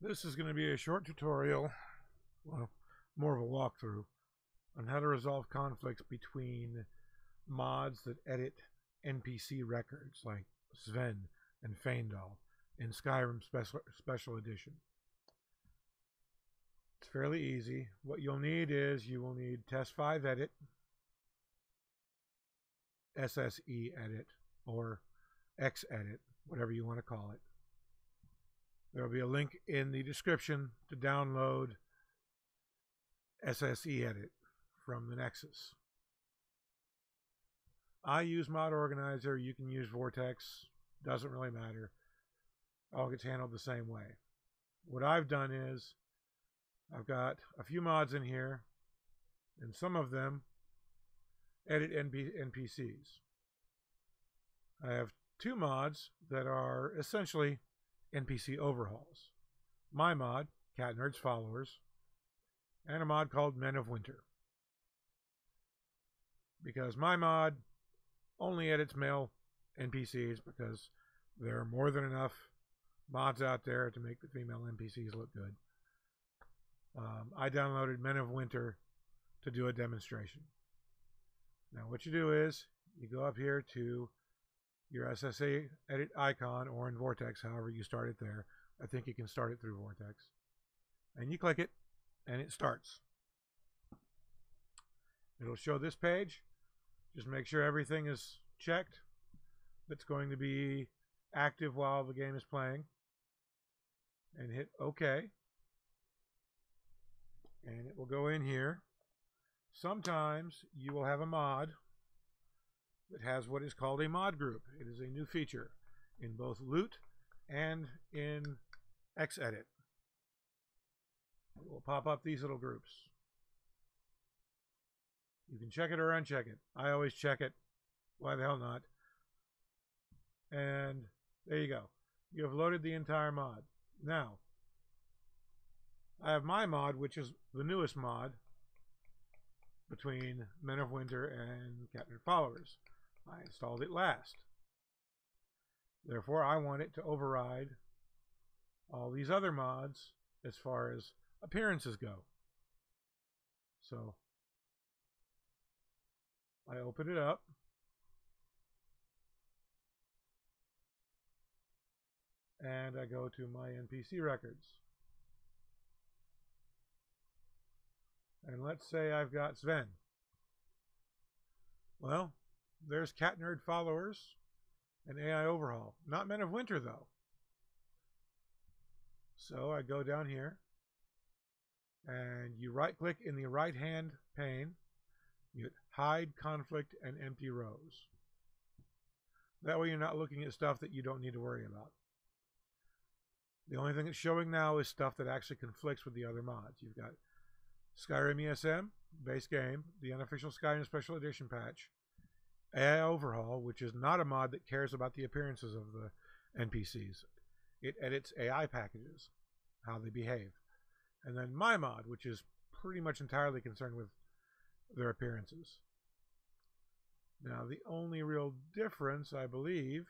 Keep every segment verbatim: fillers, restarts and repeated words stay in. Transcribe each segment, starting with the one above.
This is going to be a short tutorial, well, more of a walkthrough, on how to resolve conflicts between mods that edit N P C records, like Sven and Faendal in Skyrim Special, Special Edition. It's fairly easy. What you'll need is, you will need T E S five Edit, S S E Edit, or X Edit, whatever you want to call it. There will be a link in the description to download S S E Edit from the Nexus. I use Mod Organizer. You can use Vortex. Doesn't really matter. All gets handled the same way. What I've done is I've got a few mods in here, and some of them edit N P Cs. I have two mods that are essentially N P C overhauls. My mod, Katnerd's Followers, and a mod called Men of Winter. Because my mod only edits male N P Cs, because there are more than enough mods out there to make the female N P Cs look good. Um, I downloaded Men of Winter to do a demonstration. Now what you do is, you go up here to your S S E Edit icon, or in Vortex, however you start it there. I think you can start it through Vortex. And you click it, and it starts. It'll show this page. Just make sure everything is checked that's going to be active while the game is playing. And hit OK. And it will go in here. Sometimes you will have a mod that has what is called a mod group. It is a new feature in both Loot and in X Edit. It will pop up these little groups. You can check it or uncheck it. I always check it. Why the hell not? And there you go. You have loaded the entire mod. Now, I have my mod, which is the newest mod between Men of Winter and Katnerd's Followers. I installed it last. Therefore, I want it to override all these other mods as far as appearances go. So, I open it up. And I go to my N P C records. And let's say I've got Sven. Well, there's Katnerd's Followers and A I Overhaul. Not Men of Winter, though. So I go down here, and you right-click in the right-hand pane. You hit Hide Conflict and Empty Rows. That way you're not looking at stuff that you don't need to worry about. The only thing that's showing now is stuff that actually conflicts with the other mods. You've got Skyrim E S M, base game, the Unofficial Skyrim Special Edition Patch, A I Overhaul, which is not a mod that cares about the appearances of the N P Cs. It edits A I packages, how they behave. And then my mod, which is pretty much entirely concerned with their appearances. Now, the only real difference, I believe,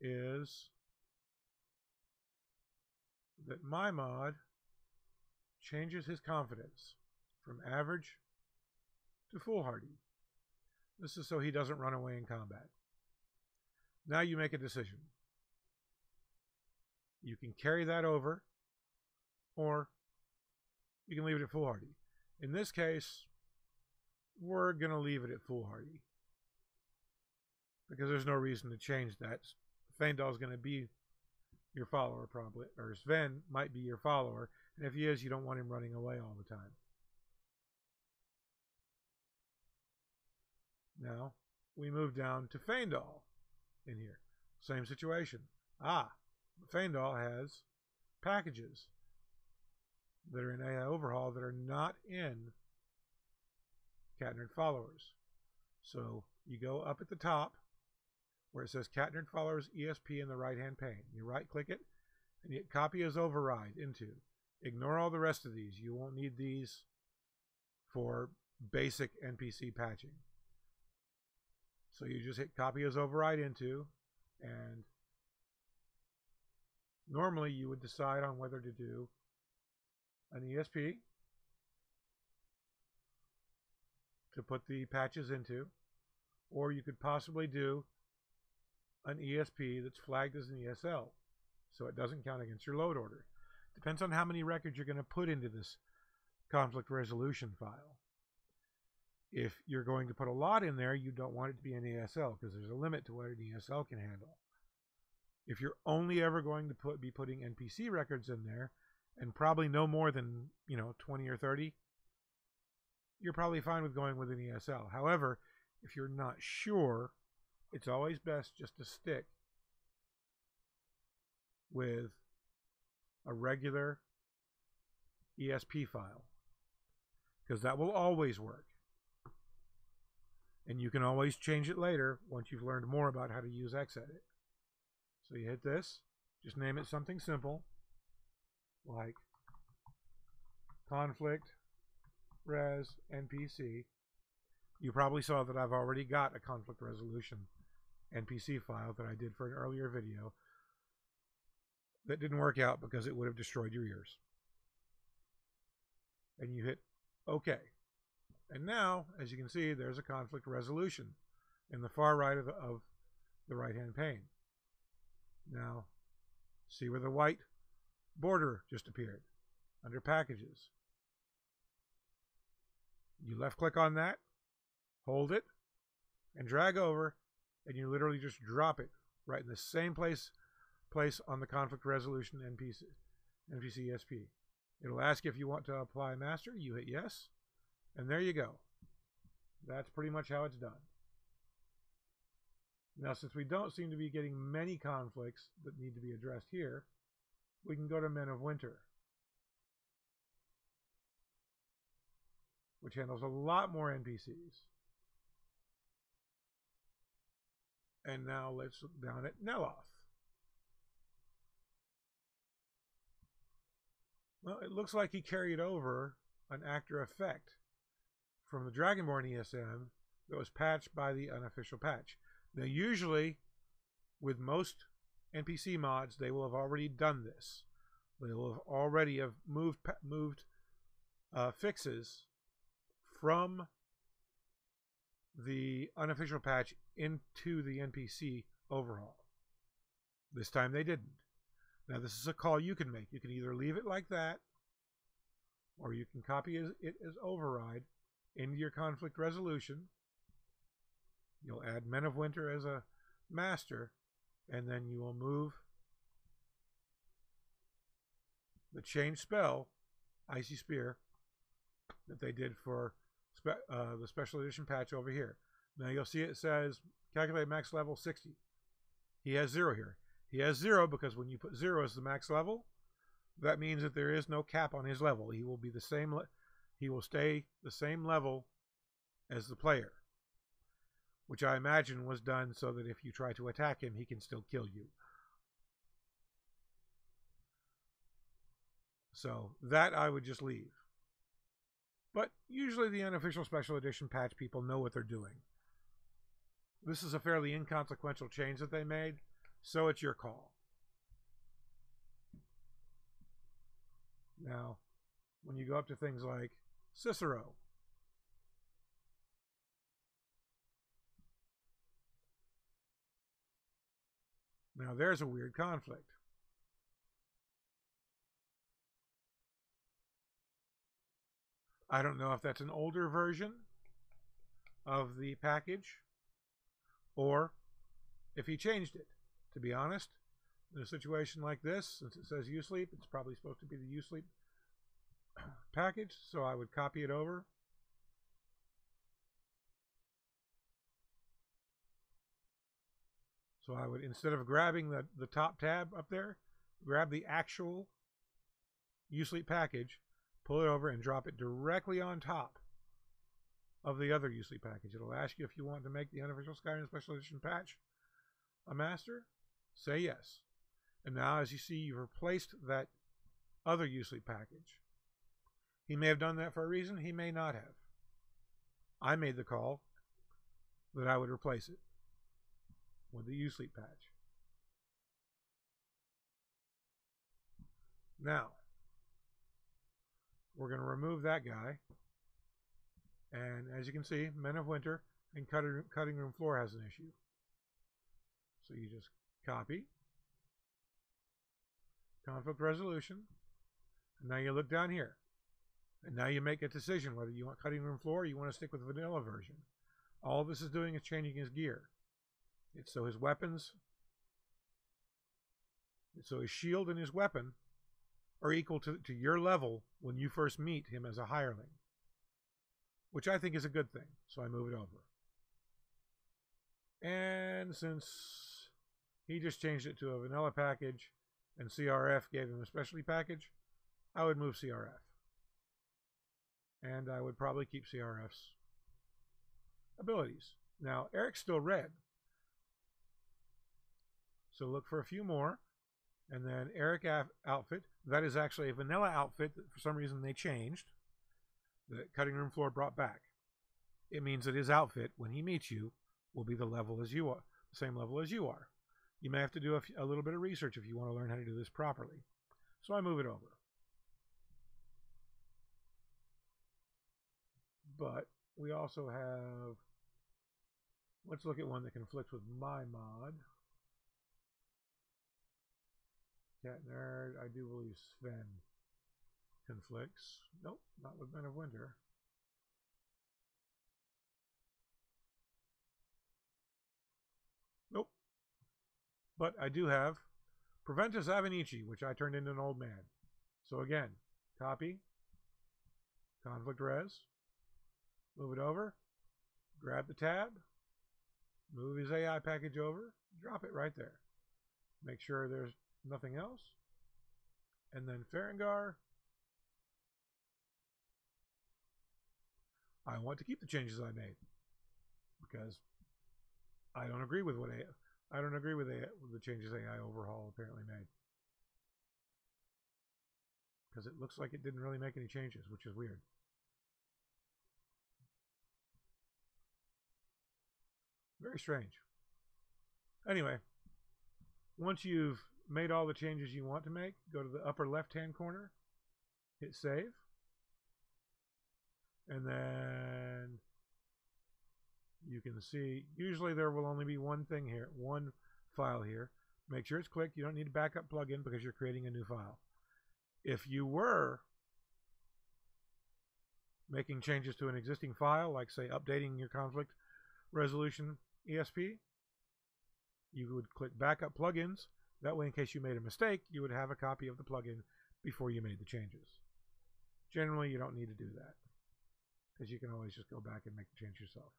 is that my mod changes his confidence from average to foolhardy. This is so he doesn't run away in combat. Now you make a decision. You can carry that over, or you can leave it at foolhardy. In this case, we're going to leave it at foolhardy, because there's no reason to change that. Faendal's going to be your follower probably, or Sven might be your follower. And if he is, you don't want him running away all the time. Now, we move down to Faendal in here. Same situation. Ah, Faendal has packages that are in A I Overhaul that are not in Katnerd's Followers. So, you go up at the top where it says Katnerd's Followers E S P in the right-hand pane. You right-click it, and you copy as override into. Ignore all the rest of these. You won't need these for basic N P C patching. So you just hit Copy as Override into, and Normally you would decide on whether to do an E S P to put the patches into, or you could possibly do an E S P that's flagged as an E S L, so it doesn't count against your load order. Depends on how many records you're going to put into this conflict resolution file. If you're going to put a lot in there, you don't want it to be an E S L, because there's a limit to what an E S L can handle. If you're only ever going to put, be putting N P C records in there, and probably no more than, you know, twenty or thirty, you're probably fine with going with an E S L. However, if you're not sure, it's always best just to stick with a regular E S P file, because that will always work. And you can always change it later once you've learned more about how to use X Edit. So you hit this, just name it something simple like conflict res N P C. You probably saw that I've already got a conflict resolution N P C file that I did for an earlier video that didn't work out because it would have destroyed your ears. And you hit OK. And now, as you can see, there's a conflict resolution in the far right of the, of the right-hand pane. Now, see where the white border just appeared under Packages. You left-click on that, hold it, and drag over, and you literally just drop it right in the same place place on the conflict resolution N P C, N P C E S P. It'll ask if you want to apply master. You hit yes. And there you go. That's pretty much how it's done. Now, since we don't seem to be getting many conflicts that need to be addressed here, we can go to Men of Winter, which handles a lot more N P Cs. And now let's look down at Neloth. Well, it looks like he carried over an actor effect from the Dragonborn E S M that was patched by the unofficial patch. Now, usually with most N P C mods, they will have already done this. They will have already have moved moved uh, fixes from the unofficial patch into the N P C overhaul. This time they didn't. Now, this is a call you can make. You can either leave it like that, or you can copy it as override into your conflict resolution. You'll add Men of Winter as a master, and then you will move the change spell, Icy Spear, that they did for spe uh, the special edition patch over here. Now you'll see it says calculate max level sixty. He has zero here. He has zero because when you put zero as the max level, that means that there is no cap on his level. He will be the same. He will stay the same level as the player, which I imagine was done so that if you try to attack him, he can still kill you. So that I would just leave. But usually the unofficial special edition patch people know what they're doing. This is a fairly inconsequential change that they made, so it's your call. Now, when you go up to things like Cicero, now there's a weird conflict. I don't know if that's an older version of the package or if he changed it. To be honest, in a situation like this, since it says you sleep, it's probably supposed to be the you sleep package, so I would copy it over. So I would, instead of grabbing the, the top tab up there, grab the actual you sleep package, pull it over, and drop it directly on top of the other you sleep package. It'll ask you if you want to make the Unofficial Skyrim Special Edition patch a master. Say yes. And now, as you see, you've replaced that other U-Sleep package. He may have done that for a reason. He may not have. I made the call that I would replace it with the U-Sleep patch. Now, we're going to remove that guy. And as you can see, Men of Winter and Cutting, cutting Room Floor has an issue. So you just copy. Conflict resolution. And now you look down here. And now you make a decision whether you want Cutting Room Floor or you want to stick with the vanilla version. All this is doing is changing his gear. It's so his weapons, it's so his shield and his weapon are equal to, to your level when you first meet him as a hireling. Which I think is a good thing, so I move it over. And since he just changed it to a vanilla package and C R F gave him a specialty package, I would move C R F. And I would probably keep C R F's abilities. Now, Eric's still red. So look for a few more. And then Eric outfit. That is actually a vanilla outfit that for some reason they changed. The Cutting Room Floor brought back. It means that his outfit, when he meets you, will be the level as you are, the same level as you are. You may have to do a, a little bit of research if you want to learn how to do this properly. So I move it over. But we also have, let's look at one that conflicts with my mod. Katnerd, I do believe Sven conflicts. Nope, not with Men of Winter. Nope. But I do have Preventus Avenici, which I turned into an old man. So again, copy, conflict res, move it over, grab the tab, move his A I package over, drop it right there. Make sure there's nothing else. And then Farangar. I want to keep the changes I made because I don't agree with what I, I don't agree with, A I, with the changes A I Overhaul apparently made, because it looks like it didn't really make any changes, which is weird. Very strange. Anyway, once you've made all the changes you want to make, go to the upper left-hand corner, hit save, and then you can see, usually there will only be one thing here, one file here. Make sure it's clicked. You don't need a backup plugin because you're creating a new file. If you were making changes to an existing file, like say updating your conflict resolution E S P, you would click backup plugins. That way, in case you made a mistake, you would have a copy of the plugin before you made the changes. Generally, you don't need to do that, because you can always just go back and make the change yourself.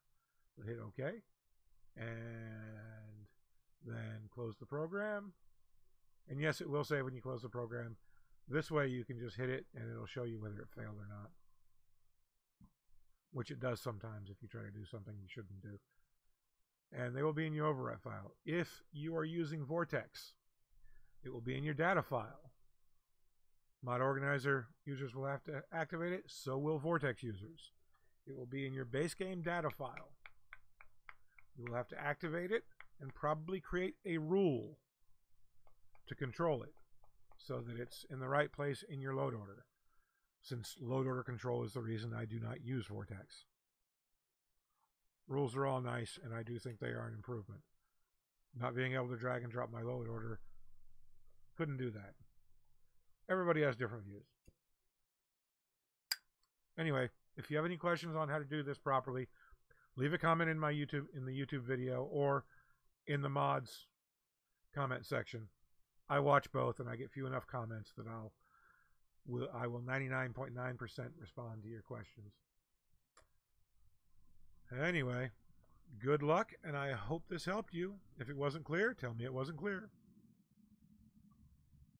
But hit OK, and then close the program. And yes, it will say when you close the program. This way, you can just hit it, and it'll show you whether it failed or not, which it does sometimes if you try to do something you shouldn't do. And they will be in your overwrite file. If you are using Vortex, it will be in your data file. Mod Organizer users will have to activate it, so will Vortex users. It will be in your base game data file. You will have to activate it and probably create a rule to control it so that it's in the right place in your load order, since load order control is the reason I do not use Vortex. Rules are all nice, and I do think they are an improvement. Not being able to drag and drop my load order, couldn't do that. Everybody has different views. Anyway, if you have any questions on how to do this properly, leave a comment in my YouTube in the YouTube video or in the mods comment section. I watch both, and I get few enough comments that I'll will I will ninety-nine point nine percent respond to your questions. Anyway, good luck, and I hope this helped you. If it wasn't clear, tell me it wasn't clear.